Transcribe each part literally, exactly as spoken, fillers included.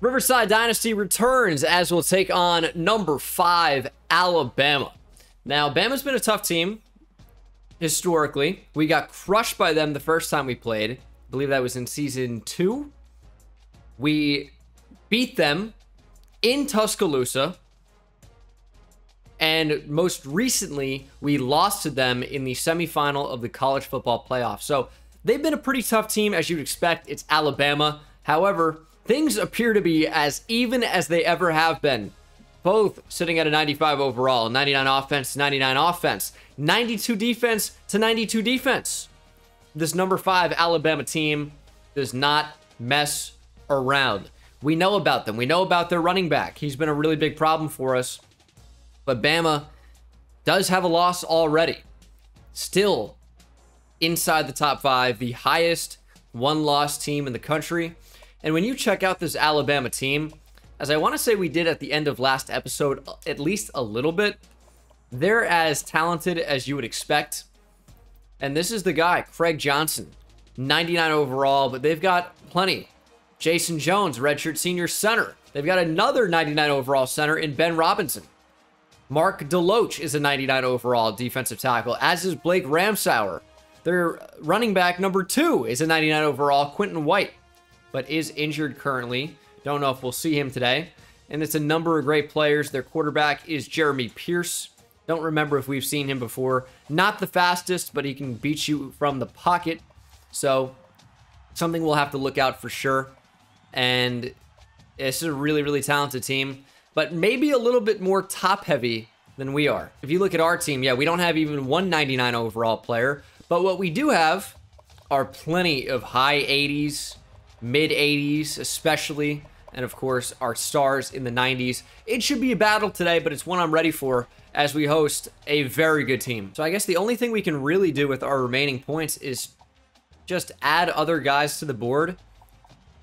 Riverside Dynasty returns as we'll take on number five, Alabama. Now, Bama's been a tough team historically. We got crushed by them the first time we played. I believe that was in season two. We beat them in Tuscaloosa. And most recently, we lost to them in the semifinal of the college football playoff. So they've been a pretty tough team, as you'd expect. It's Alabama. However, things appear to be as even as they ever have been. Both sitting at a ninety-five overall, ninety-nine offense, ninety-nine offense, ninety-two defense to ninety-two defense. This number five Alabama team does not mess around. We know about them. We know about their running back. He's been a really big problem for us. But Bama does have a loss already. Still inside the top five, the highest one-loss team in the country. And when you check out this Alabama team, as I want to say we did at the end of last episode, at least a little bit, they're as talented as you would expect. And this is the guy, Craig Johnson, ninety-nine overall, but they've got plenty. Jason Jones, redshirt senior center. They've got another ninety-nine overall center in Ben Robinson. Mark DeLoach is a ninety-nine overall defensive tackle, as is Blake Ramsauer. Their running back number two is a ninety-nine overall, Quentin White, but is injured currently. Don't know if we'll see him today. And it's a number of great players. Their quarterback is Jeremy Pierce. Don't remember if we've seen him before. Not the fastest, but he can beat you from the pocket. So something we'll have to look out for sure. And this is a really, really talented team, but maybe a little bit more top-heavy than we are. If you look at our team, yeah, we don't have even one ninety-nine overall player, but what we do have are plenty of high eighties, mid eighties especially, and of course our stars in the nineties. It should be a battle today, but it's one I'm ready for as we host a very good team. So I guess the only thing we can really do with our remaining points is just add other guys to the board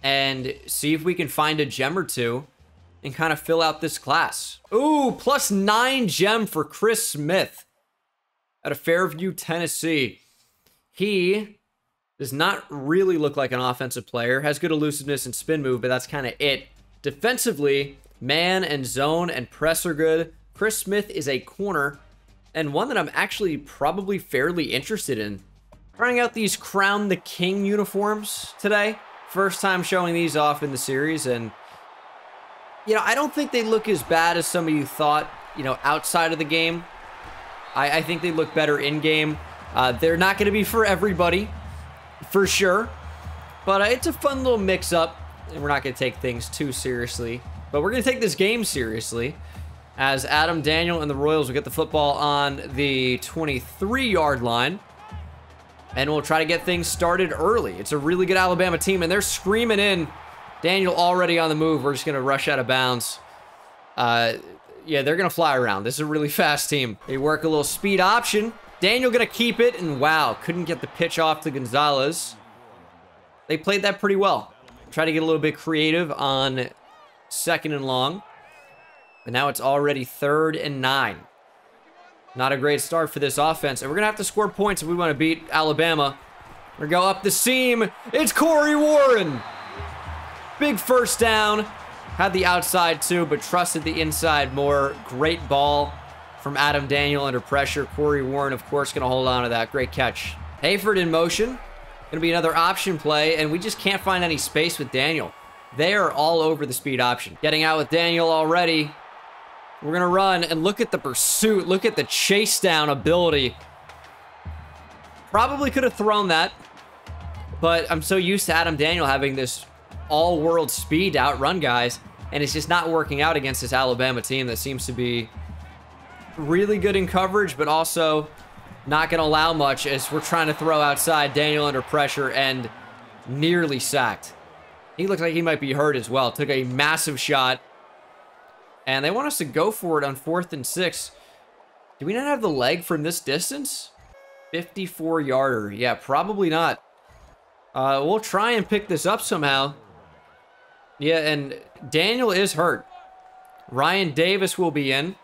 and see if we can find a gem or two and kind of fill out this class. Ooh, plus nine gem for Chris Smith out of Fairview, Tennessee. He does not really look like an offensive player. Has good elusiveness and spin move, but that's kind of it. Defensively, man and zone and press are good. Chris Smith is a corner and one that I'm actually probably fairly interested in. Trying out these Crown the King uniforms today. First time showing these off in the series, and you know, I don't think they look as bad as some of you thought, you know, outside of the game. I, I think they look better in-game. Uh, they're not going to be for everybody, for sure. But uh, it's a fun little mix-up, and we're not going to take things too seriously. But we're going to take this game seriously, as Adam Daniel and the Royals will get the football on the twenty-three yard line. And we'll try to get things started early. It's a really good Alabama team, and they're screaming in. Daniel already on the move. We're just going to rush out of bounds. Uh, yeah, they're going to fly around. This is a really fast team. They work a little speed option. Daniel going to keep it, and wow, couldn't get the pitch off to Gonzalez. They played that pretty well. Try to get a little bit creative on second and long. But now it's already third and nine. Not a great start for this offense, and we're going to have to score points if we want to beat Alabama. We're going to go up the seam. It's Corey Warren. Big first down. Had the outside too, but trusted the inside more. Great ball from Adam Daniel under pressure. Corey Warren, of course, going to hold on to that. Great catch. Hayford in motion. Going to be another option play, and we just can't find any space with Daniel. They are all over the speed option. Getting out with Daniel already. We're going to run, and look at the pursuit. Look at the chase down ability. Probably could have thrown that, but I'm so used to Adam Daniel having this all-world speed to outrun guys, and it's just not working out against this Alabama team that seems to be really good in coverage, but also not going to allow much as we're trying to throw outside. Daniel under pressure and nearly sacked. He looks like he might be hurt as well. Took a massive shot, and they want us to go for it on fourth and six. Do we not have the leg from this distance? fifty-four yarder. Yeah, probably not. Uh, we'll try and pick this up somehow. Yeah, and Daniel is hurt. Ryan Davis will be in.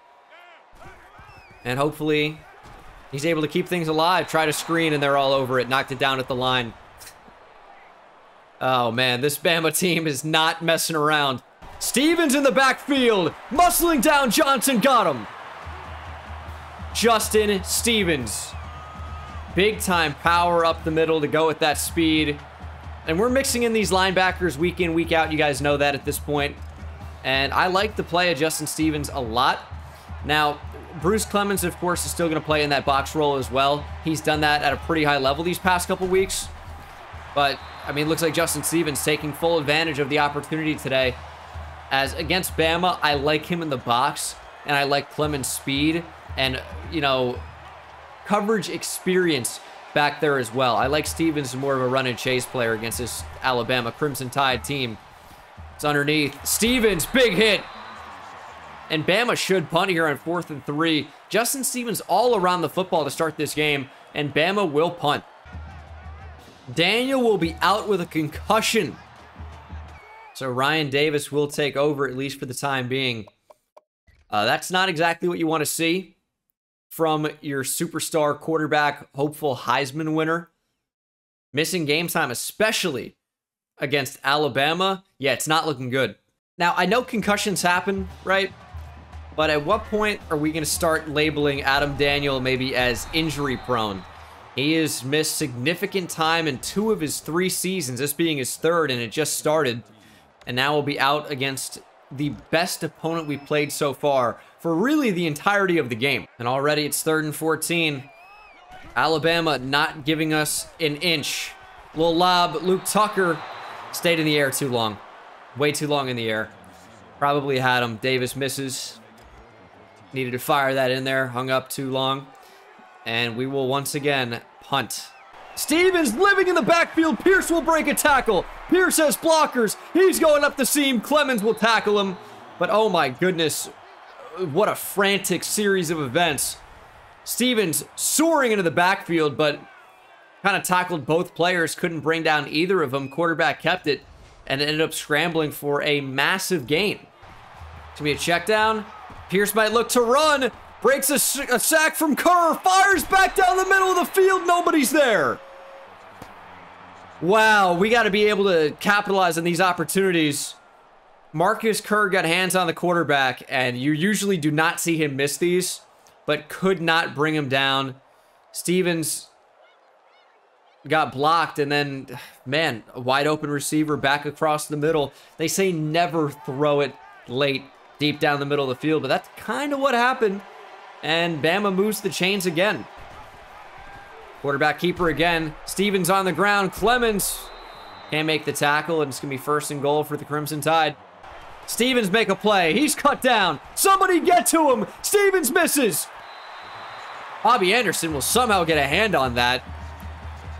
And hopefully he's able to keep things alive. Try to screen, and they're all over it. Knocked it down at the line. Oh, man. This Bama team is not messing around. Stevens in the backfield, muscling down Johnson, got him. Justin Stevens. Big time power up the middle to go with that speed. And we're mixing in these linebackers week in, week out. You guys know that at this point. And I like the play of Justin Stevens a lot. Now, Bruce Clemens, of course, is still going to play in that box role as well. He's done that at a pretty high level these past couple weeks. But, I mean, it looks like Justin Stevens taking full advantage of the opportunity today. As against Bama, I like him in the box, and I like Clemens' speed and, you know, coverage experience back there as well. I like Stevens more of a run and chase player against this Alabama Crimson Tide team. It's underneath. Stevens, big hit. And Bama should punt here on fourth and three. Justin Stevens all around the football to start this game, and Bama will punt. Daniel will be out with a concussion. So Ryan Davis will take over, at least for the time being. Uh, that's not exactly what you want to see from your superstar quarterback, hopeful Heisman winner. Missing game time, especially against Alabama. Yeah, it's not looking good. Now, I know concussions happen, right? But at what point are we going to start labeling Adam Daniel maybe as injury prone? He has missed significant time in two of his three seasons, this being his third, and it just started. And now we'll be out against the best opponent we played so far for really the entirety of the game. And already it's third and fourteen. Alabama not giving us an inch. Little lob, Luke Tucker stayed in the air too long. Way too long in the air. Probably had him. Davis misses. Needed to fire that in there. Hung up too long. And we will once again punt. Stevens living in the backfield. Pierce will break a tackle. Pierce has blockers. He's going up the seam. Clemens will tackle him. But oh my goodness. What a frantic series of events. Stevens soaring into the backfield, but kind of tackled both players. Couldn't bring down either of them. Quarterback kept it. And ended up scrambling for a massive gain. It's going to be a check down. Pierce might look to run. Breaks a, a sack from Kerr. Fires back down the middle of the field. Nobody's there. Wow, we got to be able to capitalize on these opportunities. Marcus Kerr got hands on the quarterback, and you usually do not see him miss these, but could not bring him down. Stevens got blocked, and then, man, a wide open receiver back across the middle. They say never throw it late, deep down the middle of the field, but that's kind of what happened, and Bama moves the chains again. Quarterback keeper again. Stevens on the ground. Clemens can't make the tackle, and it's going to be first and goal for the Crimson Tide. Stevens make a play. He's cut down. Somebody get to him. Stevens misses. Bobby Anderson will somehow get a hand on that.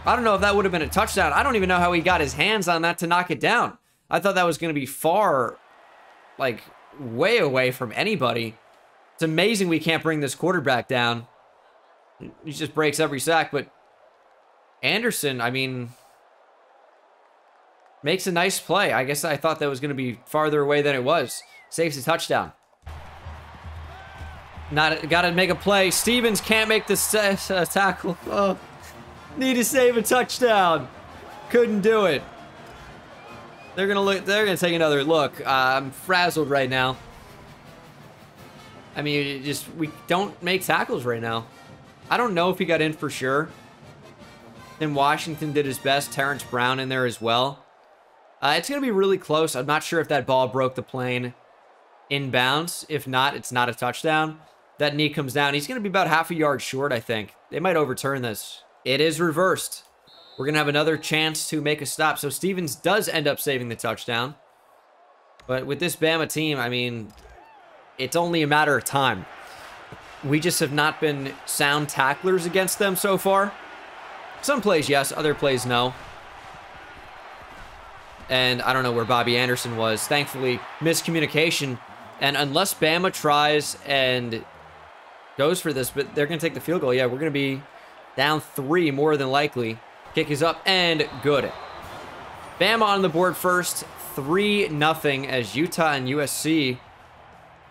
I don't know if that would have been a touchdown. I don't even know how he got his hands on that to knock it down. I thought that was going to be far, like, way away from anybody. It's amazing we can't bring this quarterback down. He just breaks every sack, but Anderson, I mean, makes a nice play. I guess I thought that was going to be farther away than it was. Saves a touchdown. Not got to make a play. Stevens can't make the uh, tackle. Oh. Need to save a touchdown. Couldn't do it. They're gonna look. They're gonna take another look. Uh, I'm frazzled right now. I mean, it just we don't make tackles right now. I don't know if he got in for sure. And Washington did his best. Terrence Brown in there as well. Uh, it's gonna be really close. I'm not sure if that ball broke the plane inbounds. If not, it's not a touchdown. That knee comes down. He's gonna be about half a yard short, I think. They might overturn this. It is reversed. We're going to have another chance to make a stop. So Stevens does end up saving the touchdown. But with this Bama team, I mean, it's only a matter of time. We just have not been sound tacklers against them so far. Some plays, yes. Other plays, no. And I don't know where Bobby Anderson was. Thankfully, miscommunication. And unless Bama tries and goes for this, but they're going to take the field goal. Yeah, we're going to be down three, more than likely. Kick is up and good. Bama on the board first. three nothing as Utah and U S C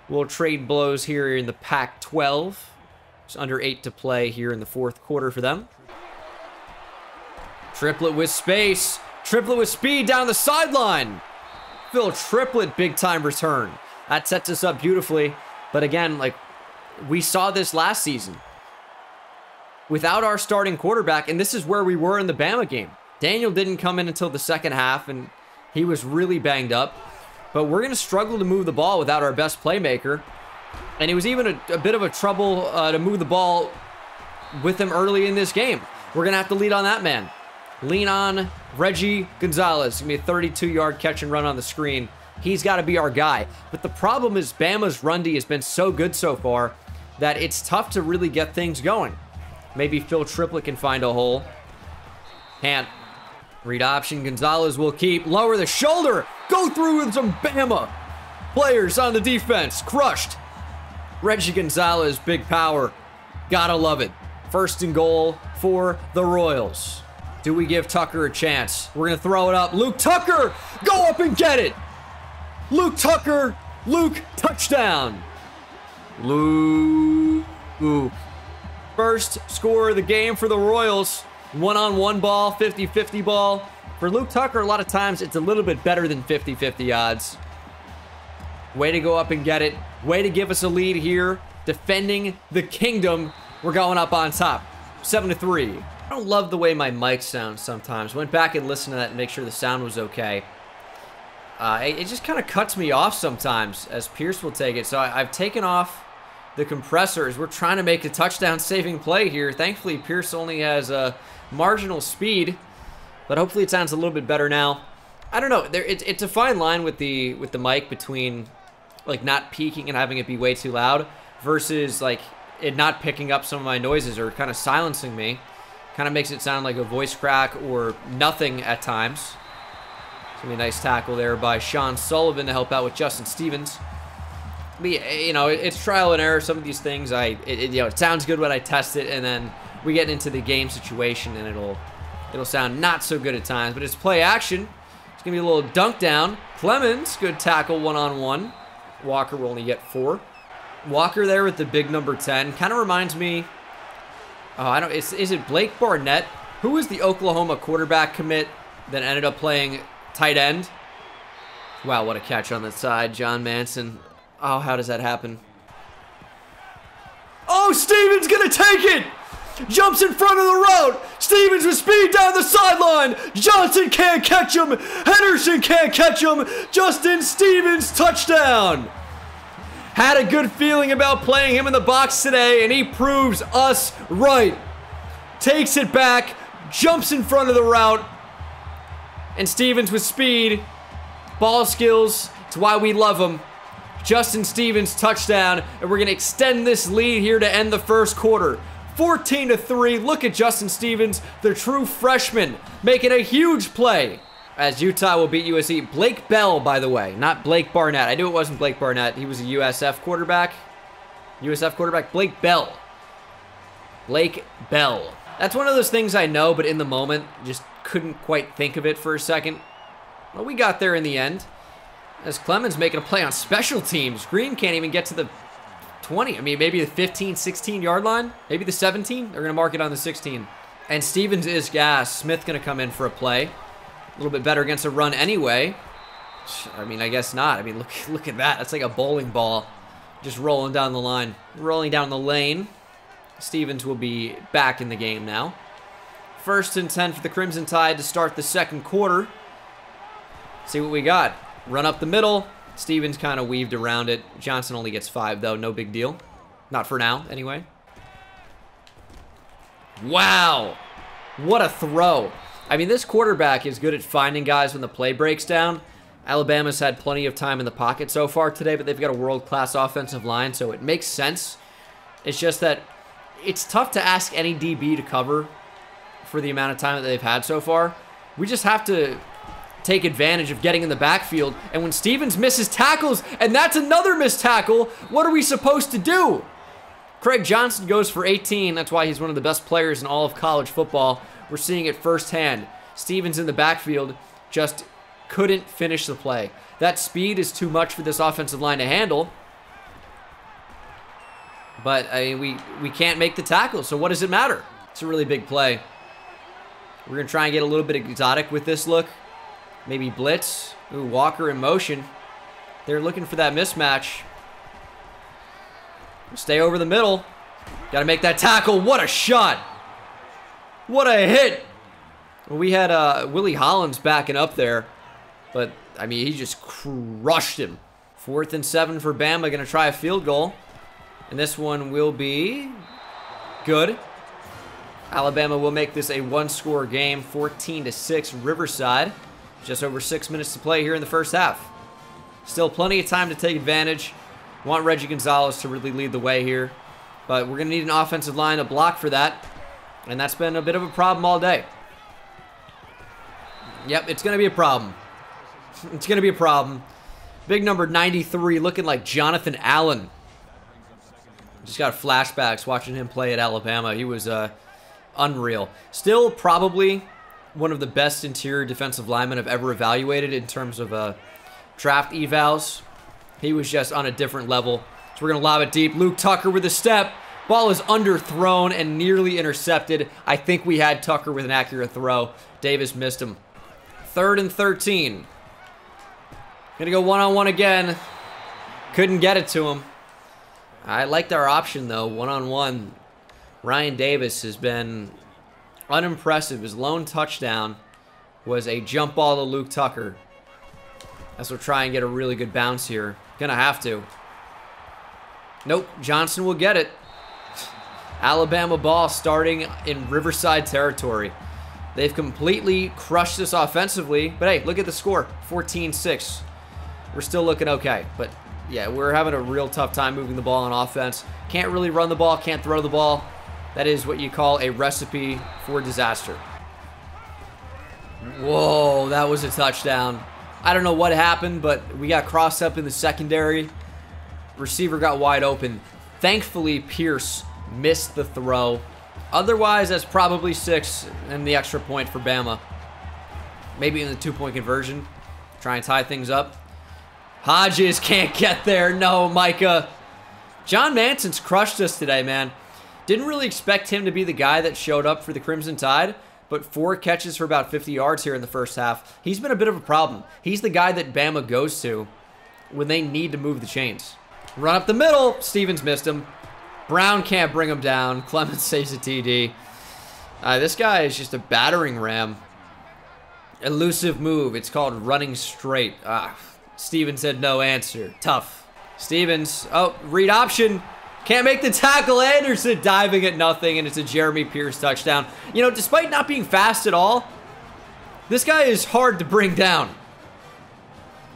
will trade blows here in the Pac twelve. It's under eight to play here in the fourth quarter for them. Triplett with space. Triplett with speed down the sideline. Phil Triplett big time return. That sets us up beautifully. But again, like we saw this last season without our starting quarterback, and this is where we were in the Bama game. Daniel didn't come in until the second half, and he was really banged up. But we're going to struggle to move the ball without our best playmaker. And it was even a, a bit of a trouble uh, to move the ball with him early in this game. We're going to have to lead on that man. Lean on Reggie Gonzalez. It's going to be a thirty-two yard catch and run on the screen. He's got to be our guy. But the problem is Bama's run D has been so good so far that it's tough to really get things going. Maybe Phil Triplett can find a hole. Can't. Read option. Gonzalez will keep. Lower the shoulder. Go through with some Bama players on the defense. Crushed. Reggie Gonzalez, big power. Gotta love it. First and goal for the Royals. Do we give Tucker a chance? We're going to throw it up. Luke Tucker, go up and get it. Luke Tucker, Luke touchdown. Luke. Ooh. First score of the game for the Royals. One-on-one ball, fifty fifty ball. For Luke Tucker, a lot of times it's a little bit better than fifty fifty odds. Way to go up and get it. Way to give us a lead here. Defending the kingdom. We're going up on top. seven to three. I don't love the way my mic sounds sometimes. Went back and listened to that and make sure the sound was okay. Uh, it, it just kind of cuts me off sometimes as Pierce will take it. So I, I've taken off the compressors. We're trying to make a touchdown-saving play here. Thankfully, Pierce only has a marginal speed, but hopefully it sounds a little bit better now. I don't know. There, it, it's a fine line with the with the mic between like not peaking and having it be way too loud versus like it not picking up some of my noises or kind of silencing me. Kind of makes it sound like a voice crack or nothing at times. It's gonna be a nice tackle there by Sean Sullivan to help out with Justin Stevens. You know, it's trial and error. Some of these things, I, it, it, you know, it sounds good when I test it, and then we get into the game situation, and it'll, it'll sound not so good at times. But it's play action. It's gonna be a little dunk down. Clemens, good tackle, one on one. Walker will only get four. Walker there with the big number ten. Kind of reminds me. Oh, I don't. Is, is it Blake Barnett? Who was the Oklahoma quarterback commit that ended up playing tight end? Wow, what a catch on the side, John Manson. Oh, how does that happen? Oh, Stevens gonna take it! Jumps in front of the road! Stevens with speed down the sideline! Johnson can't catch him! Henderson can't catch him! Justin Stevens, touchdown! Had a good feeling about playing him in the box today, and he proves us right. Takes it back, jumps in front of the route, and Stevens with speed, ball skills, it's why we love him. Justin Stevens touchdown, and we're going to extend this lead here to end the first quarter. fourteen to three. Look at Justin Stevens, the true freshman, making a huge play as Utah will beat U S C. Blake Bell, by the way, not Blake Barnett. I knew it wasn't Blake Barnett. He was a U S F quarterback. U S F quarterback Blake Bell. Blake Bell. That's one of those things I know, but in the moment, just couldn't quite think of it for a second. Well, we got there in the end. As Clemens making a play on special teams. Green can't even get to the twenty. I mean, maybe the fifteen, sixteen yard line. Maybe the seventeen. They're going to mark it on the sixteen. And Stevens is gas. Smith going to come in for a play. A little bit better against a run anyway. I mean, I guess not. I mean, look, look at that. That's like a bowling ball just rolling down the line. Rolling down the lane. Stevens will be back in the game now. First and ten for the Crimson Tide to start the second quarter. See what we got. Run up the middle. Stevens kind of weaved around it. Johnson only gets five, though. No big deal. Not for now, anyway. Wow. What a throw. I mean, this quarterback is good at finding guys when the play breaks down. Alabama's had plenty of time in the pocket so far today, but they've got a world-class offensive line, so it makes sense. It's just that it's tough to ask any D B to cover for the amount of time that they've had so far. We just have to take advantage of getting in the backfield. And when Stevens misses tackles, and that's another missed tackle, what are we supposed to do? Craig Johnson goes for eighteen. That's why he's one of the best players in all of college football. We're seeing it firsthand. Stevens in the backfield just couldn't finish the play. That speed is too much for this offensive line to handle. But I mean, we, we can't make the tackle, so what does it matter? It's a really big play. We're going to try and get a little bit exotic with this look. Maybe blitz. Ooh, Walker in motion. They're looking for that mismatch. Stay over the middle. Got to make that tackle. What a shot. What a hit. We had uh, Willie Hollins backing up there. But, I mean, he just crushed him. Fourth and seven for Bama. Going to try a field goal. And this one will be good. Alabama will make this a one-score game. fourteen to six Riverside. Just over six minutes to play here in the first half. Still plenty of time to take advantage. Want Reggie Gonzalez to really lead the way here. But we're going to need an offensive line to block for that. And that's been a bit of a problem all day. Yep, it's going to be a problem. It's going to be a problem. Big number ninety-three looking like Jonathan Allen. Just got flashbacks watching him play at Alabama. He was uh, unreal. Still probably one of the best interior defensive linemen I've ever evaluated in terms of uh, draft evals. He was just on a different level. So we're going to lob it deep. Luke Tucker with a step. Ball is underthrown and nearly intercepted. I think we had Tucker with an accurate throw. Davis missed him. Third and thirteen. Gonna go one-on-one again. Couldn't get it to him. I liked our option, though. One-on-one. Ryan Davis has been unimpressive. His lone touchdown was a jump ball to Luke Tucker. That's what we'll try and get a really good bounce here. Gonna have to. Nope. Johnson will get it. Alabama ball starting in Riverside territory. They've completely crushed this offensively. But hey, look at the score. fourteen six. We're still looking okay. But yeah, we're having a real tough time moving the ball on offense. Can't really run the ball. Can't throw the ball. That is what you call a recipe for disaster. Whoa, that was a touchdown. I don't know what happened, but we got crossed up in the secondary. Receiver got wide open. Thankfully, Pierce missed the throw. Otherwise, that's probably six and the extra point for Bama. Maybe in the two-point conversion. Try and tie things up. Hodges can't get there. No, Micah. John Manson's crushed us today, man. Didn't really expect him to be the guy that showed up for the Crimson Tide, but four catches for about fifty yards here in the first half. He's been a bit of a problem. He's the guy that Bama goes to when they need to move the chains. Run up the middle. Stevens missed him. Brown can't bring him down. Clemens saves a T D. Uh, this guy is just a battering ram. Elusive move. It's called running straight. Ah, Stevens had no answer. Tough. Stevens. Oh, read option. Can't make the tackle. Anderson diving at nothing, and it's a Jeremy Pierce touchdown. You know, despite not being fast at all, this guy is hard to bring down.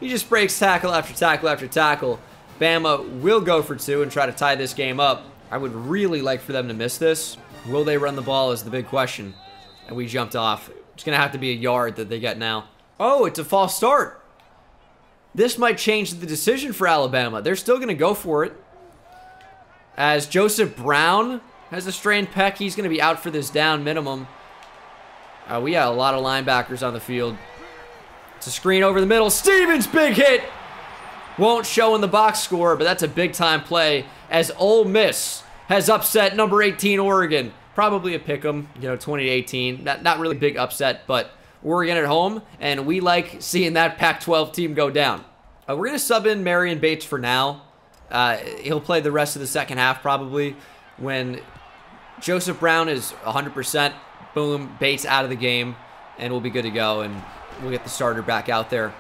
He just breaks tackle after tackle after tackle. Bama will go for two and try to tie this game up. I would really like for them to miss this. Will they run the ball is the big question. And we jumped off. It's going to have to be a yard that they get now. Oh, it's a false start. This might change the decision for Alabama. They're still going to go for it. As Joseph Brown has a strained pec, he's going to be out for this down minimum. Uh, we got a lot of linebackers on the field. It's a screen over the middle. Stevens, big hit. Won't show in the box score, but that's a big-time play as Ole Miss has upset number eighteen Oregon. Probably a pick'em, you know, twenty to eighteen. Not, not really a big upset, but Oregon at home, and we like seeing that Pac twelve team go down. Uh, we're going to sub in Marion Bates for now. Uh, he'll play the rest of the second half probably. When Joseph Brown is one hundred percent, boom, Bates out of the game, and we'll be good to go, and we'll get the starter back out there.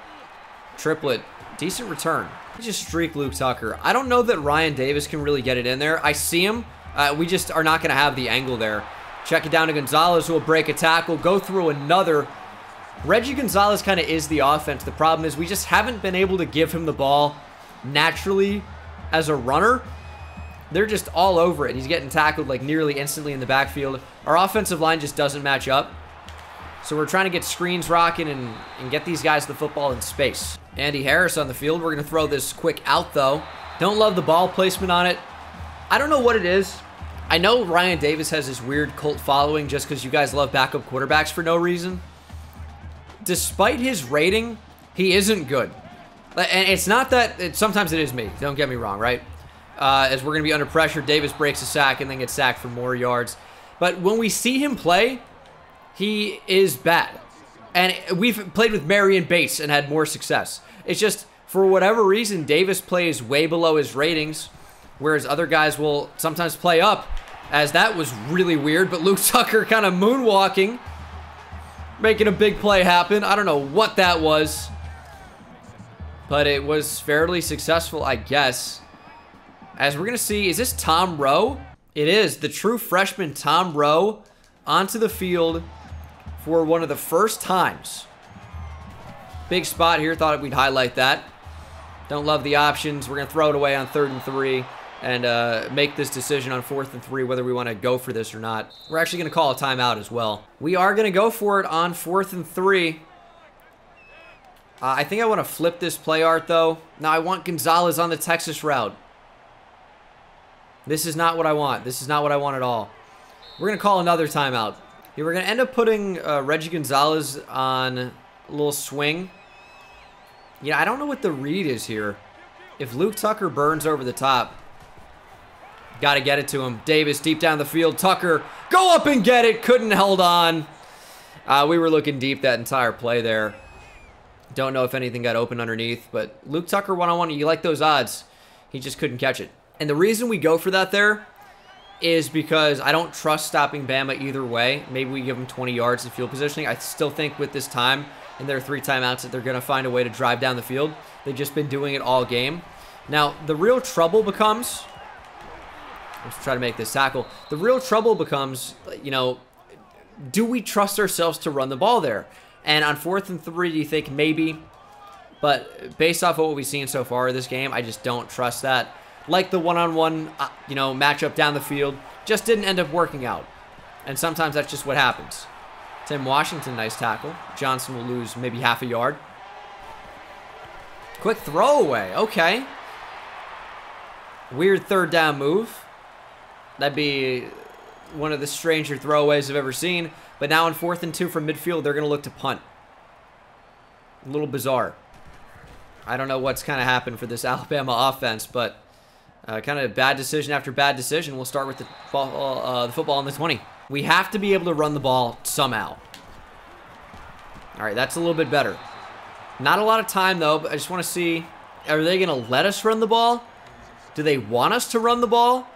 Triplett. Decent return. He just streaked Luke Tucker. I don't know that Ryan Davis can really get it in there. I see him. Uh, we just are not going to have the angle there. Check it down to Gonzalez, who will break a tackle, go through another. Reggie Gonzalez kind of is the offense. The problem is we just haven't been able to give him the ball naturally as a runner. They're just all over it. He's getting tackled like nearly instantly in the backfield. Our offensive line just doesn't match up. So we're trying to get screens rocking and, and get these guys the football in space. Andy Harris on the field. We're going to throw this quick out, though. Don't love the ball placement on it. I don't know what it is. I know Ryan Davis has this weird cult following just because you guys love backup quarterbacks for no reason. Despite his rating, he isn't good. And it's not that... It, sometimes it is me. Don't get me wrong, right? Uh, as we're going to be under pressure, Davis breaks a sack and then gets sacked for more yards. But when we see him play, he is bad. And we've played with Marion Bates and had more success. It's just, for whatever reason, Davis plays way below his ratings, whereas other guys will sometimes play up, as that was really weird. But Luke Tucker kind of moonwalking, making a big play happen. I don't know what that was, but it was fairly successful, I guess. As we're going to see, is this Tom Rowe? It is, the true freshman Tom Rowe onto the field for one of the first times. Big spot here, thought we'd highlight that. Don't love the options. We're going to throw it away on third and three and uh, make this decision on fourth and three whether we want to go for this or not. We're actually going to call a timeout as well. We are going to go for it on fourth and three. Uh, I think I want to flip this play art, though. Now I want Gonzalez on the Texas route. This is not what I want. This is not what I want at all. We're going to call another timeout. Here, we're going to end up putting uh, Reggie Gonzalez on a little swing. Yeah, I don't know what the read is here. If Luke Tucker burns over the top, got to get it to him. Davis deep down the field. Tucker, go up and get it. Couldn't hold on. Uh, we were looking deep that entire play there. Don't know if anything got open underneath, but Luke Tucker one-on-one, you like those odds. He just couldn't catch it. And the reason we go for that there is because I don't trust stopping Bama either way. Maybe we give them twenty yards in field positioning. I still think with this time and their three timeouts that they're going to find a way to drive down the field. They've just been doing it all game. Now, the real trouble becomes... Let's try to make this tackle. The real trouble becomes, you know, do we trust ourselves to run the ball there? And on fourth and three, do you think maybe? But based off of what we've seen so far this game, I just don't trust that. Like the one-on-one, uh, you know, matchup down the field, just didn't end up working out. And sometimes that's just what happens. Tim Washington, nice tackle. Johnson will lose maybe half a yard. Quick throwaway, okay. Weird third down move. That'd be one of the stranger throwaways I've ever seen. But now on fourth and two from midfield, they're going to look to punt. A little bizarre. I don't know what's kind of happened for this Alabama offense, but... Uh, kind of bad decision after bad decision. We'll start with the, ball, uh, the football on the twenty. We have to be able to run the ball somehow. All right, that's a little bit better. Not a lot of time, though, but I just want to see, are they going to let us run the ball? Do they want us to run the ball?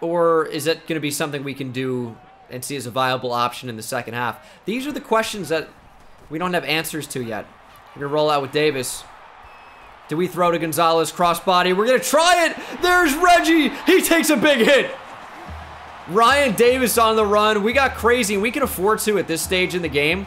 Or is it going to be something we can do and see as a viable option in the second half? These are the questions that we don't have answers to yet. We're going to roll out with Davis. Do we throw to Gonzalez, crossbody? We're gonna try it. There's Reggie. He takes a big hit. Ryan Davis on the run. We got crazy. We can afford to at this stage in the game.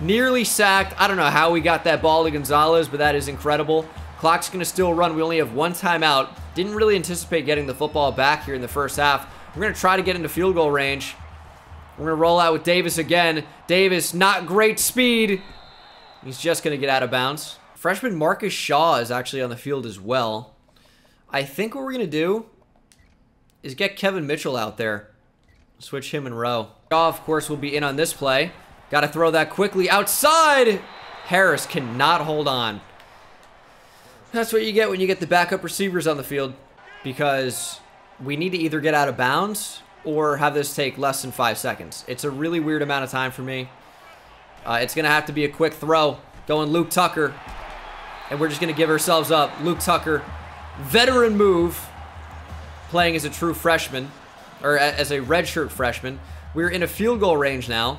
Nearly sacked. I don't know how we got that ball to Gonzalez, but that is incredible. Clock's gonna still run. We only have one timeout. Didn't really anticipate getting the football back here in the first half. We're gonna try to get into field goal range. We're gonna roll out with Davis again. Davis, not great speed. He's just gonna get out of bounds. Freshman Marcus Shaw is actually on the field as well. I think what we're going to do is get Kevin Mitchell out there. Switch him and Rowe. Shaw, of course, will be in on this play. Got to throw that quickly outside. Harris cannot hold on. That's what you get when you get the backup receivers on the field, because we need to either get out of bounds or have this take less than five seconds. It's a really weird amount of time for me. Uh, it's going to have to be a quick throw. Going Luke Tucker. And we're just going to give ourselves up. Luke Tucker, veteran move, playing as a true freshman, or as a redshirt freshman. We're in a field goal range now,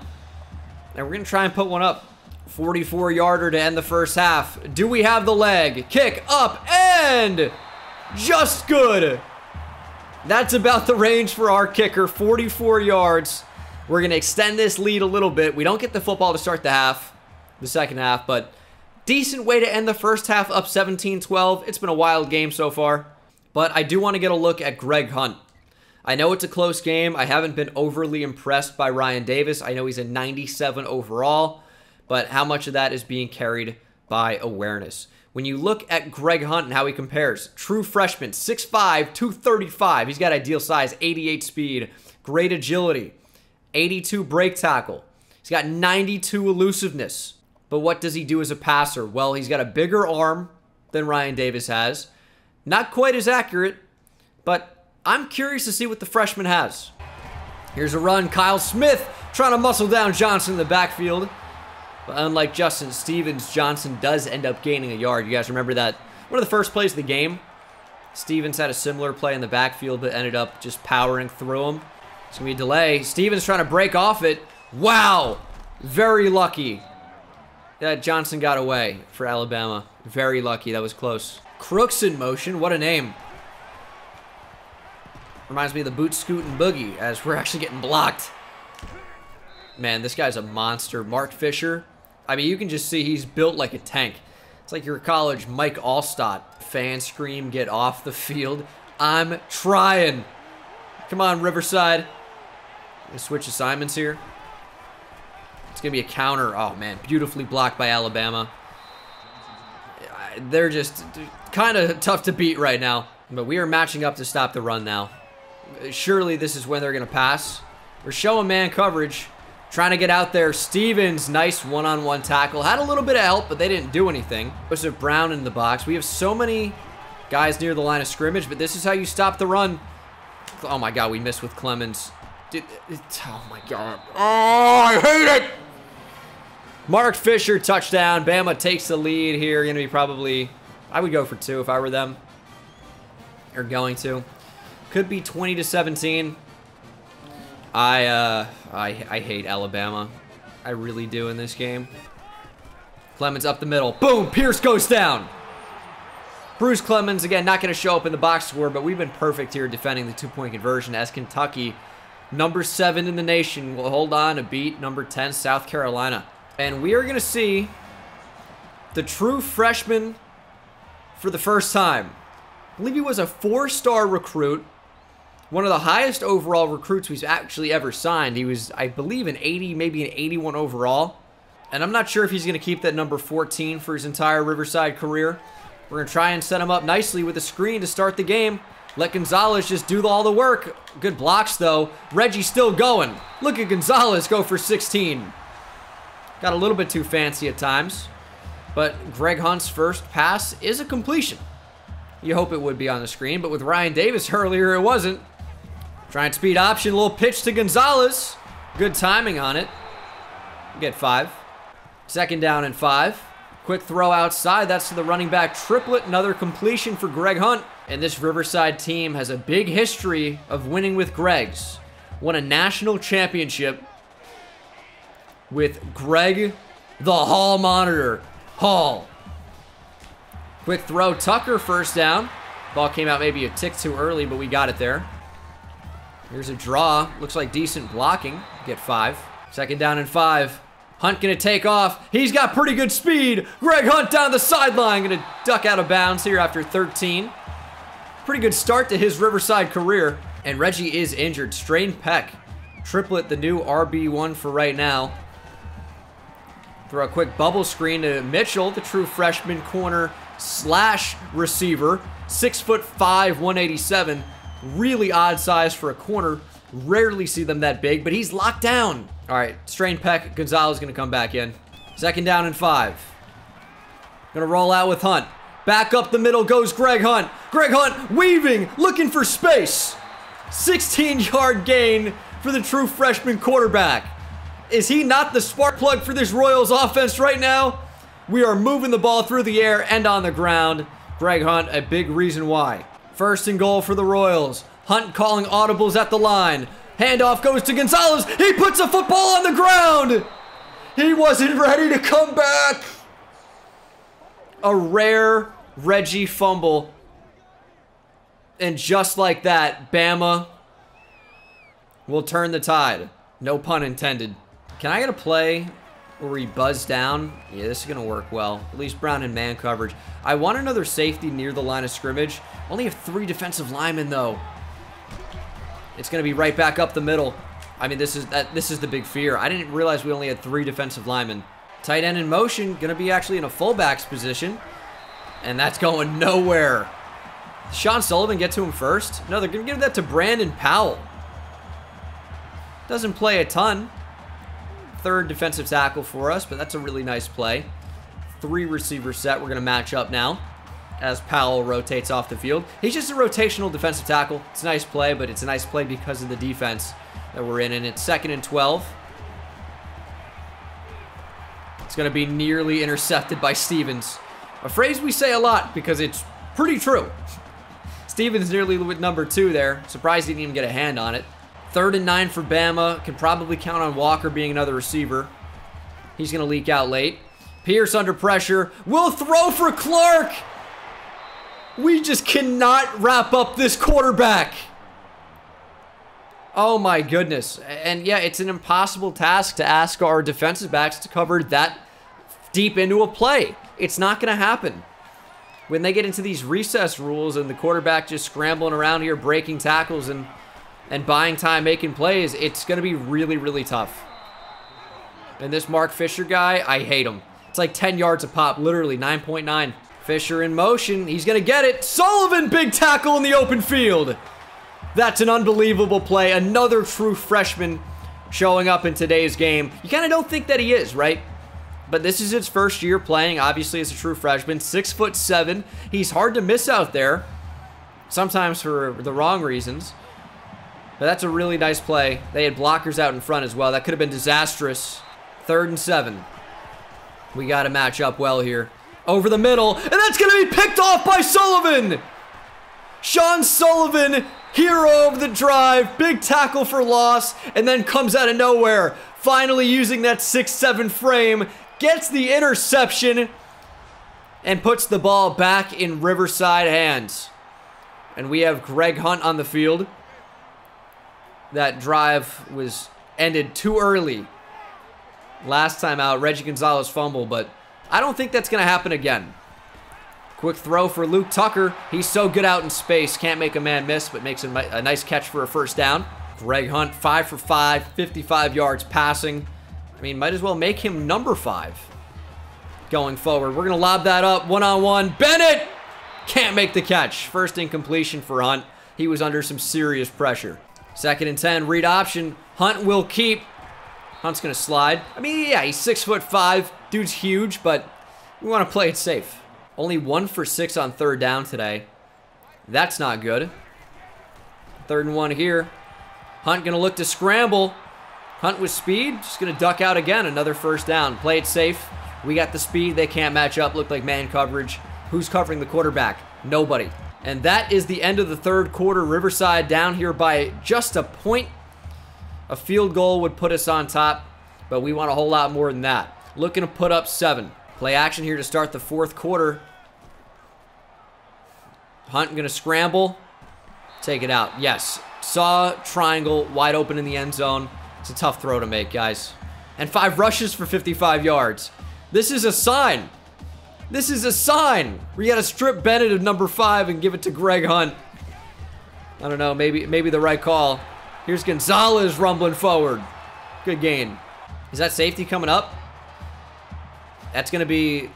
and we're going to try and put one up. forty-four yarder to end the first half. Do we have the leg? Kick up and just good. That's about the range for our kicker, forty-four yards. We're going to extend this lead a little bit. We don't get the football to start the half, the second half, but... decent way to end the first half, up seventeen twelve. It's been a wild game so far, but I do want to get a look at Greg Hunt. I know it's a close game. I haven't been overly impressed by Ryan Davis. I know he's a ninety-seven overall, but how much of that is being carried by awareness? When you look at Greg Hunt and how he compares, true freshman, six five, two thirty-five. He's got ideal size, eighty-eight speed, great agility, eighty-two break tackle. He's got ninety-two elusiveness. But what does he do as a passer? Well, he's got a bigger arm than Ryan Davis has. Not quite as accurate, but I'm curious to see what the freshman has. Here's a run. Kyle Smith trying to muscle down Johnson in the backfield. But unlike Justin Stevens, Johnson does end up gaining a yard. You guys remember that? One of the first plays of the game, Stevens had a similar play in the backfield, but ended up just powering through him. It's going to be a delay. Stevens trying to break off it. Wow! Very lucky that Johnson got away for Alabama. Very lucky. That was close. Crooks in motion. What a name. Reminds me of the Boot Scootin' Boogie, as we're actually getting blocked. Man, this guy's a monster. Mark Fisher. I mean, you can just see he's built like a tank. It's like your college Mike Allstott. Fan scream, get off the field. I'm trying. Come on, Riverside. They switch assignments here. It's going to be a counter. Oh, man. Beautifully blocked by Alabama. They're just kind of tough to beat right now. But we are matching up to stop the run now. Surely this is when they're going to pass. We're showing man coverage. Trying to get out there. Stevens, nice one-on-one tackle. Had a little bit of help, but they didn't do anything. Joseph Brown in the box. We have so many guys near the line of scrimmage, but this is how you stop the run. Oh, my God, we missed with Clemens. Did, it, oh, my God. Oh, I hate it! Mark Fisher, touchdown. Bama takes the lead here. Going to be probably... I would go for two if I were them. Or going to. Could be twenty to seventeen. I, uh, I I hate Alabama. I really do in this game. Clemens up the middle. Boom! Pierce goes down. Bruce Clemens, again, not going to show up in the box score, but we've been perfect here defending the two-point conversion as Kentucky, number seven in the nation, will hold on to beat number ten, South Carolina. And we are going to see the true freshman for the first time. I believe he was a four-star recruit. One of the highest overall recruits we've actually ever signed. He was, I believe, an eighty, maybe an eighty-one overall. And I'm not sure if he's going to keep that number fourteen for his entire Riverside career. We're going to try and set him up nicely with a screen to start the game. Let Gonzalez just do all the work. Good blocks, though. Reggie's still going. Look at Gonzalez go for sixteen. Got a little bit too fancy at times. But Greg Hunt's first pass is a completion. You hope it would be on the screen, but with Ryan Davis earlier, it wasn't. Trying speed option, little pitch to Gonzalez. Good timing on it. Get five. Second down and five. Quick throw outside. That's to the running back Triplett. Another completion for Greg Hunt. And this Riverside team has a big history of winning with Greg's. Won a national championship with Greg the Hall Monitor. Hall. Quick throw. Tucker, first down. Ball came out maybe a tick too early, but we got it there. Here's a draw. Looks like decent blocking. Get five. Second down and five. Hunt going to take off. He's got pretty good speed. Greg Hunt down the sideline. Going to duck out of bounds here after thirteen. Pretty good start to his Riverside career. And Reggie is injured. Strained pec. Triplett, the new R B one for right now. Throw a quick bubble screen to Mitchell, the true freshman corner slash receiver. Six foot five, one eighty-seven. Really odd size for a corner. Rarely see them that big, but he's locked down. All right, strain peck. Gonzalez going to come back in. Second down and five. Going to roll out with Hunt. Back up the middle goes Greg Hunt. Greg Hunt weaving, looking for space. sixteen-yard gain for the true freshman quarterback. Is he not the spark plug for this Royals offense right now? We are moving the ball through the air and on the ground. Greg Hunt, a big reason why. First and goal for the Royals. Hunt calling audibles at the line. Handoff goes to Gonzalez. He puts a football on the ground. He wasn't ready to come back. A rare Reggie fumble. And just like that, Bama will turn the tide. No pun intended. Can I get a play where we buzz down? Yeah, this is going to work well. At least Brown in man coverage. I want another safety near the line of scrimmage. Only have three defensive linemen, though. It's going to be right back up the middle. I mean, this is that. This is the big fear. I didn't realize we only had three defensive linemen. Tight end in motion. Going to be actually in a fullback's position. And that's going nowhere. Sean Sullivan get to him first? No, they're going to give that to Brandon Powell. Doesn't play a ton. Third defensive tackle for us, but that's a really nice play. Three receiver set. We're going to match up now as Powell rotates off the field. He's just a rotational defensive tackle. It's a nice play, but it's a nice play because of the defense that we're in, and it's second and twelve. It's It's going to be nearly intercepted by Stevens. A phrase we say a lot because it's pretty true. Stevens nearly with number two there. Surprised he didn't even get a hand on it. Third and nine for Bama. Can probably count on Walker being another receiver. He's going to leak out late. Pierce under pressure. Will throw for Clark. We just cannot wrap up this quarterback. Oh my goodness. And yeah, it's an impossible task to ask our defensive backs to cover that deep into a play. It's not going to happen. When they get into these recess rules and the quarterback just scrambling around here, breaking tackles and, and buying time, making plays, it's going to be really, really tough. And this Mark Fisher guy, I hate him. It's like ten yards a pop, literally, nine point nine. Fisher in motion. He's going to get it. Sullivan, big tackle in the open field. That's an unbelievable play. Another true freshman showing up in today's game. You kind of don't think that he is, right? But this is his first year playing, obviously, as a true freshman. Six foot seven. He's hard to miss out there, sometimes for the wrong reasons. But that's a really nice play. They had blockers out in front as well. That could have been disastrous. Third and seven. We got to match up well here. Over the middle, and that's going to be picked off by Sullivan. Sean Sullivan, hero of the drive, big tackle for loss, and then comes out of nowhere. Finally using that six seven frame. Gets the interception and puts the ball back in Riverside hands. And we have Greg Hunt on the field. That drive was ended too early. Last time out, Reggie Gonzalez fumble, but I don't think that's going to happen again. Quick throw for Luke Tucker. He's so good out in space. Can't make a man miss, but makes a nice catch for a first down. Greg Hunt, five for five, fifty-five yards passing. I mean, might as well make him number five going forward. We're going to lob that up one-on-one. Bennett can't make the catch. First incompletion for Hunt. He was under some serious pressure. Second and ten, read option. Hunt will keep. Hunt's going to slide. I mean, yeah, he's six foot five. Dude's huge, but we want to play it safe. Only one for six on third down today. That's not good. Third and one here. Hunt going to look to scramble. Hunt with speed, just going to duck out again. Another first down. Play it safe. We got the speed. They can't match up. Looked like man coverage. Who's covering the quarterback? Nobody. And that is the end of the third quarter. Riverside down here by just a point. A field goal would put us on top, but we want a whole lot more than that. Looking to put up seven. Play action here to start the fourth quarter. Hunt going to scramble. Take it out. Yes. Saw triangle wide open in the end zone. It's a tough throw to make, guys. And five rushes for fifty-five yards. This is a sign. This is a sign. We got to strip Bennett of number five and give it to Greg Hunt. I don't know. Maybe, maybe the right call. Here's Gonzalez rumbling forward. Good gain. Is that safety coming up? That's going to be...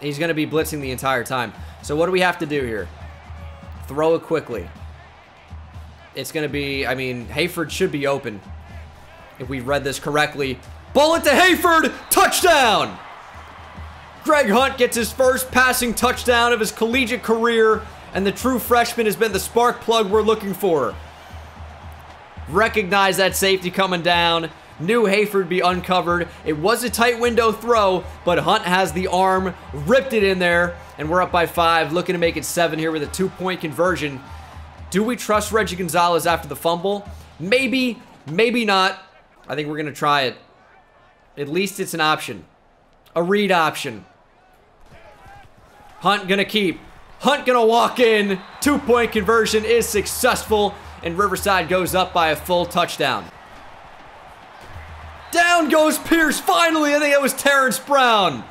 He's going to be blitzing the entire time. So what do we have to do here? Throw it quickly. It's going to be... I mean, Hayford should be open. If we read this correctly. Bullet to Hayford! Touchdown! Greg Hunt gets his first passing touchdown of his collegiate career, and the true freshman has been the spark plug we're looking for. Recognize that safety coming down. Knew Hayford be uncovered. It was a tight window throw, but Hunt has the arm, ripped it in there, and we're up by five, looking to make it seven here with a two-point conversion. Do we trust Reggie Gonzalez after the fumble? Maybe, maybe not. I think we're going to try it. At least it's an option. A read option. Hunt going to keep. Hunt going to walk in. Two-point conversion is successful, and Riverside goes up by a full touchdown. Down goes Pierce, finally. I think that was Terrence Brown.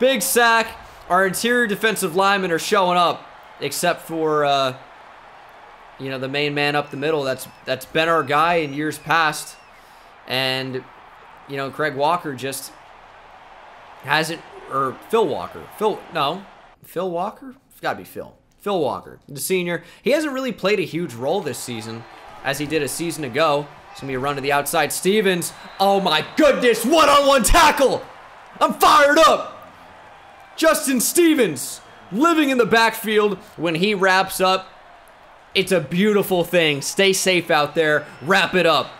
Big sack. Our interior defensive linemen are showing up, except for, uh, you know, the main man up the middle. That's that's been our guy in years past. And, you know, Craig Walker just hasn't, or Phil Walker. Phil, no, Phil Walker? It's got to be Phil. Phil Walker, the senior. He hasn't really played a huge role this season, as he did a season ago. It's going to be a run to the outside. Stevens. Oh, my goodness. One-on-one tackle. I'm fired up. Justin Stevens living in the backfield. When he wraps up, it's a beautiful thing. Stay safe out there. Wrap it up.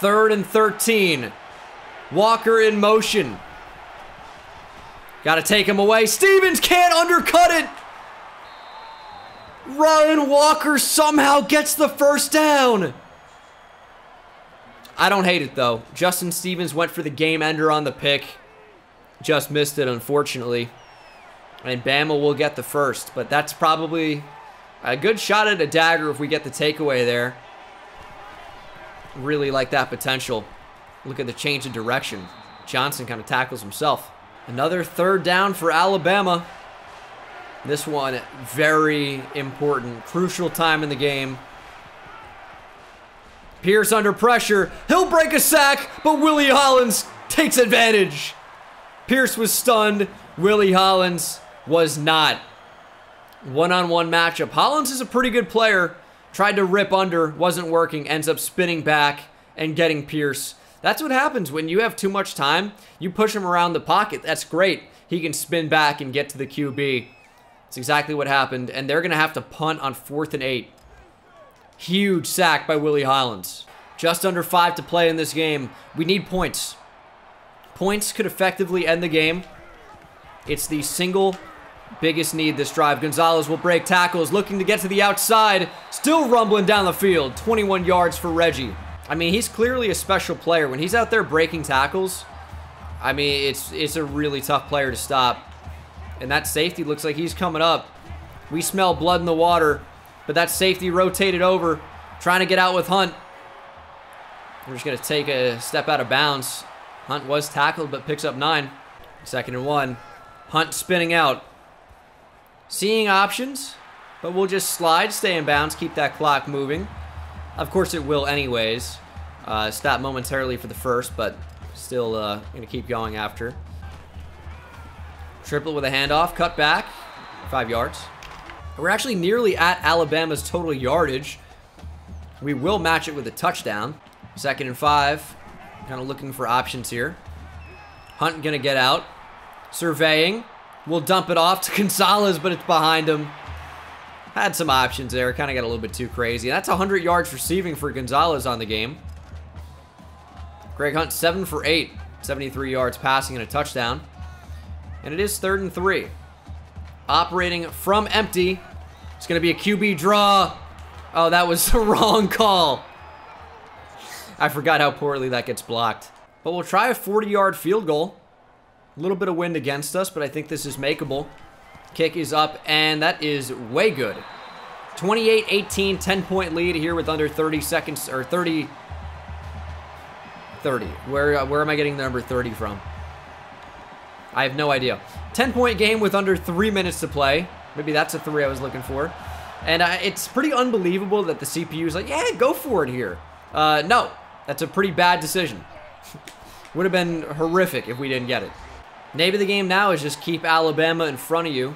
Third and thirteen. Walker in motion. Got to take him away. Stevens can't undercut it. Ryan Walker somehow gets the first down. I don't hate it, though. Justin Stevens went for the game ender on the pick. Just missed it, unfortunately. And Bama will get the first, but that's probably a good shot at a dagger if we get the takeaway there. Really like that potential. Look at the change of direction. Johnson kind of tackles himself. Another third down for Alabama. This one, very important. Crucial time in the game. Pierce under pressure. He'll break a sack, but Willie Hollins takes advantage. Pierce was stunned. Willie Hollins was not. One-on-one matchup. Hollins is a pretty good player. Tried to rip under. Wasn't working. Ends up spinning back and getting Pierce. That's what happens when you have too much time. You push him around the pocket. That's great. He can spin back and get to the Q B. That's exactly what happened. And they're going to have to punt on fourth and eight. Huge sack by Willie Hollins. Just under five to play in this game. We need points. Points could effectively end the game. It's the single biggest need this drive. Gonzalez will break tackles, looking to get to the outside. Still rumbling down the field. twenty-one yards for Reggie. I mean, he's clearly a special player. When he's out there breaking tackles, I mean, it's it's a really tough player to stop. And that safety looks like he's coming up. We smell blood in the water. But that safety rotated over, trying to get out with Hunt. We're just going to take a step out of bounds. Hunt was tackled, but picks up nine. Second and one. Hunt spinning out. Seeing options, but we'll just slide, stay in bounds, keep that clock moving. Of course it will anyways. Uh, stop momentarily for the first, but still uh, going to keep going after. Triplett with a handoff, cut back, five yards. We're actually nearly at Alabama's total yardage. We will match it with a touchdown. Second and five. Kind of looking for options here. Hunt going to get out. Surveying. We'll dump it off to Gonzalez, but it's behind him. Had some options there. Kind of got a little bit too crazy. That's one hundred yards receiving for Gonzalez on the game. Greg Hunt, seven for eight. seventy-three yards passing and a touchdown. And it is third and three. Operating from empty. It's going to be a Q B draw. Oh, that was the wrong call. I forgot how poorly that gets blocked. But we'll try a forty-yard field goal. A little bit of wind against us, but I think this is makeable. Kick is up, and that is way good. twenty-eight eighteen, ten-point lead here with under thirty seconds, or thirty... thirty. Where, where am I getting the number thirty from? I have no idea. ten-point game with under three minutes to play. Maybe that's a three I was looking for. And uh, it's pretty unbelievable that the C P U is like, yeah, go for it here. Uh, no, that's a pretty bad decision. Would have been horrific if we didn't get it. Name of the game now is just keep Alabama in front of you.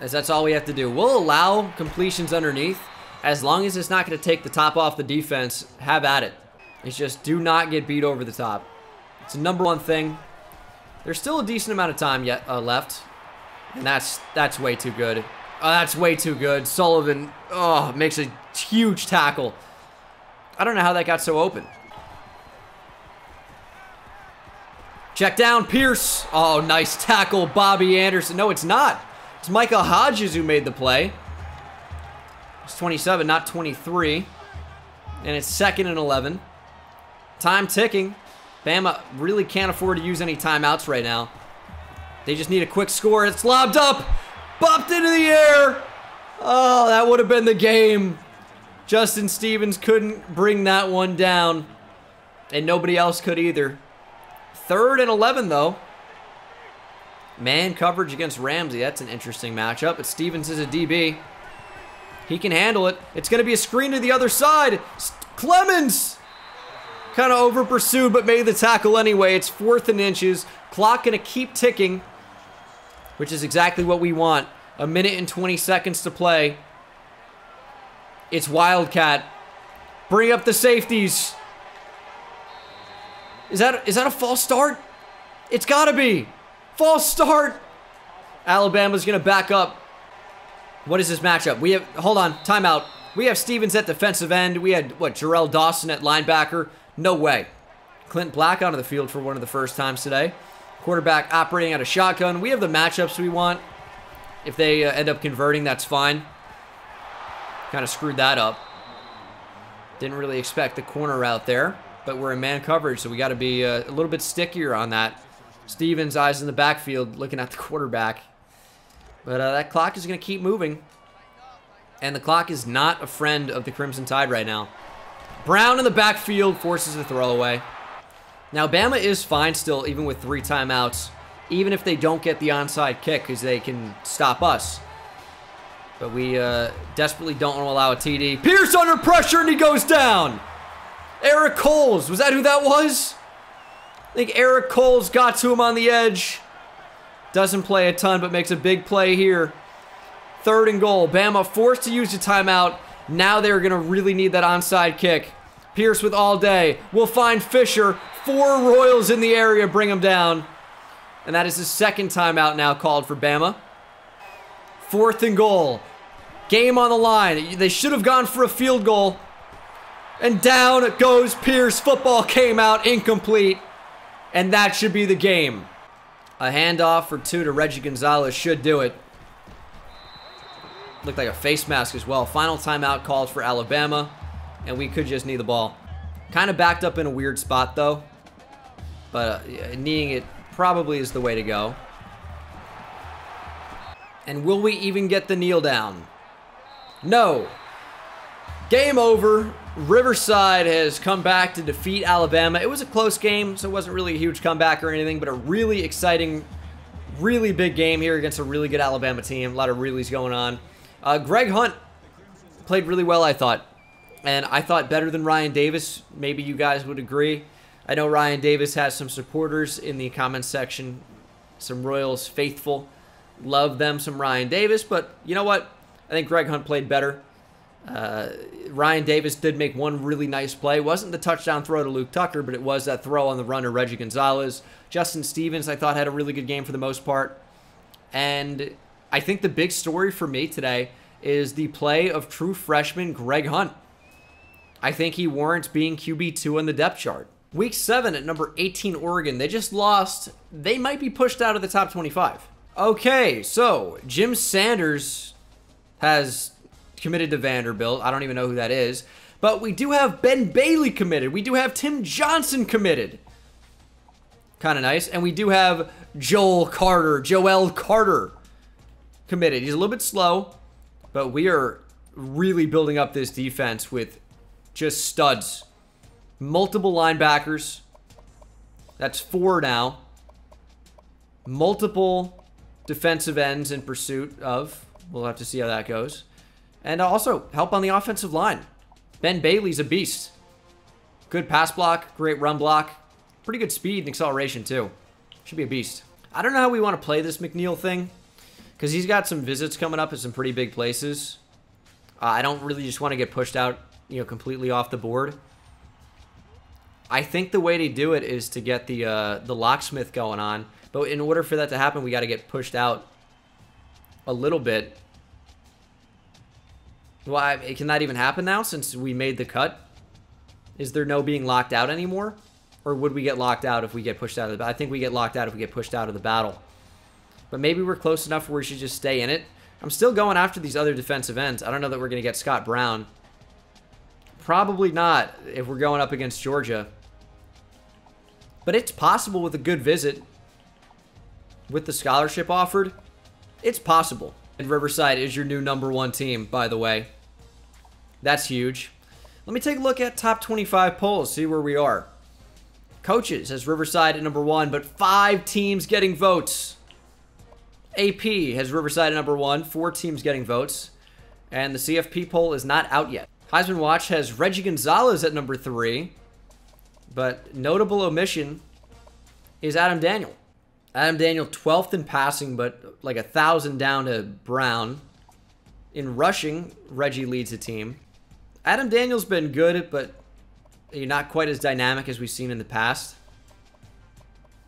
As that's all we have to do. We'll allow completions underneath. As long as it's not going to take the top off the defense, have at it. It's just do not get beat over the top. It's the number one thing. There's still a decent amount of time yet uh, left. And that's that's way too good. Oh, that's way too good. Sullivan oh, makes a huge tackle. I don't know how that got so open. Check down, Pierce. Oh, nice tackle, Bobby Anderson. No, it's not. It's Micah Hodges who made the play. It's twenty-seven, not twenty-three. And it's second and eleven. Time ticking. Bama really can't afford to use any timeouts right now. They just need a quick score. It's lobbed up. Bopped into the air. Oh, that would have been the game. Justin Stevens couldn't bring that one down. And nobody else could either. Third and eleven, though. Man coverage against Ramsey. That's an interesting matchup. But Stevens is a D B. He can handle it. It's going to be a screen to the other side. Clemens! Kind of over pursued, but made the tackle anyway. It's fourth and inches. Clock going to keep ticking, which is exactly what we want. A minute and twenty seconds to play. It's Wildcat. Bring up the safeties. Is that is that a false start? It's got to be. False start. Alabama's going to back up. What is this matchup? We have, hold on, timeout. We have Stevens at defensive end. We had, what, Jarrell Dawson at linebacker. No way. Clint Black onto the field for one of the first times today. Quarterback operating out of shotgun. We have the matchups we want. If they uh, end up converting, that's fine. Kind of screwed that up. Didn't really expect the corner out there, but we're in man coverage, so we got to be uh, a little bit stickier on that. Stevens, eyes in the backfield, looking at the quarterback. But uh, that clock is going to keep moving. And the clock is not a friend of the Crimson Tide right now. Brown in the backfield forces a throwaway. Now, Bama is fine still, even with three timeouts, even if they don't get the onside kick, because they can stop us. But we uh, desperately don't want to allow a T D. Pierce under pressure, and he goes down. Eric Coles, was that who that was? I think Eric Coles got to him on the edge. Doesn't play a ton, but makes a big play here. Third and goal. Bama forced to use the timeout. Now they're going to really need that onside kick. Pierce with all day. We'll find Fisher. Four Royals in the area bring him down. And that is the second timeout now called for Bama. Fourth and goal. Game on the line. They should have gone for a field goal. And down goes Pierce. Football came out incomplete. And that should be the game. A handoff for two to Reggie Gonzalez should do it. Looked like a face mask as well. Final timeout called for Alabama, and we could just knee the ball. Kind of backed up in a weird spot, though. But uh, kneeing it probably is the way to go. And will we even get the kneel down? No. Game over. Riverside has come back to defeat Alabama. It was a close game, so it wasn't really a huge comeback or anything, but a really exciting, really big game here against a really good Alabama team. A lot of reallys going on. Uh, Greg Hunt played really well, I thought. And I thought better than Ryan Davis. Maybe you guys would agree. I know Ryan Davis has some supporters in the comments section. Some Royals faithful. Love them some Ryan Davis. But you know what? I think Greg Hunt played better. Uh, Ryan Davis did make one really nice play. Wasn't the touchdown throw to Luke Tucker, but it was that throw on the run to Reggie Gonzalez. Justin Stevens, I thought, had a really good game for the most part. And I think the big story for me today is the play of true freshman Greg Hunt. I think he warrants being Q B two on the depth chart. Week seven at number eighteen, Oregon. They just lost. They might be pushed out of the top twenty-five. Okay, so Jim Sanders has committed to Vanderbilt. I don't even know who that is. But we do have Ben Bailey committed. We do have Tim Johnson committed. Kind of nice. And we do have Joel Carter, Joel Carter committed. He's a little bit slow, but we are really building up this defense with just studs. Multiple linebackers. That's four now. Multiple defensive ends in pursuit of. We'll have to see how that goes. And also, help on the offensive line. Ben Bailey's a beast. Good pass block, great run block. Pretty good speed and acceleration, too. Should be a beast. I don't know how we want to play this McNeil thing, because he's got some visits coming up at some pretty big places. Uh, I don't really just want to get pushed out, you know, completely off the board. I think the way to do it is to get the uh, the locksmith going on. But in order for that to happen, we got to get pushed out a little bit. Why can that even happen now since we made the cut? Is there no being locked out anymore? Or would we get locked out if we get pushed out of the battle? I think we get locked out if we get pushed out of the battle. But maybe we're close enough where we should just stay in it. I'm still going after these other defensive ends. I don't know that we're going to get Scott Brown. Probably not if we're going up against Georgia. But it's possible with a good visit. With the scholarship offered, it's possible. And Riverside is your new number one team, by the way. That's huge. Let me take a look at top twenty-five polls, see where we are. Coaches has Riverside at number one, but five teams getting votes. A P has Riverside at number one, four teams getting votes. And the C F P poll is not out yet. Heisman Watch has Reggie Gonzalez at number three, but notable omission is Adam Daniel. Adam Daniel, twelfth in passing, but like a thousand down to Brown. In rushing, Reggie leads the team. Adam Daniel's been good, but you're not quite as dynamic as we've seen in the past.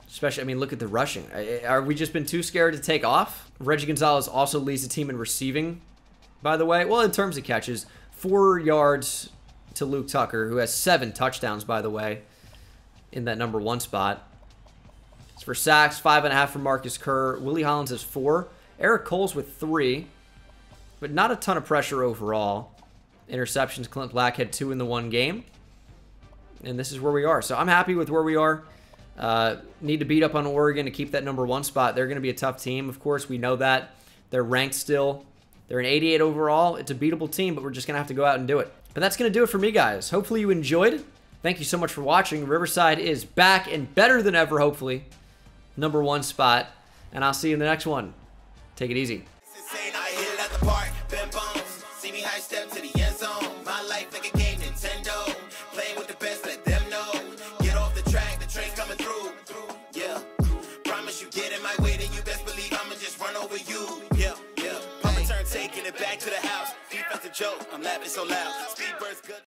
Especially, I mean, look at the rushing. Are we just been too scared to take off? Reggie Gonzalez also leads the team in receiving, by the way. Well, in terms of catches, four yards to Luke Tucker, who has seven touchdowns, by the way, in that number one spot. It's for sacks, five and a half for Marcus Kerr. Willie Hollins has four. Eric Cole's with three, but not a ton of pressure overall. Interceptions, Clint Black had two in the one game. And this is where we are. So I'm happy with where we are. Uh, need to beat up on Oregon to keep that number one spot. They're going to be a tough team, of course. We know that. They're ranked still. They're an eighty-eight overall. It's a beatable team, but we're just going to have to go out and do it. But that's going to do it for me, guys. Hopefully you enjoyed it. Thank you so much for watching. Riverside is back and better than ever, hopefully. Number one spot. And I'll see you in the next one. Take it easy. Joke, I'm laughing so loud.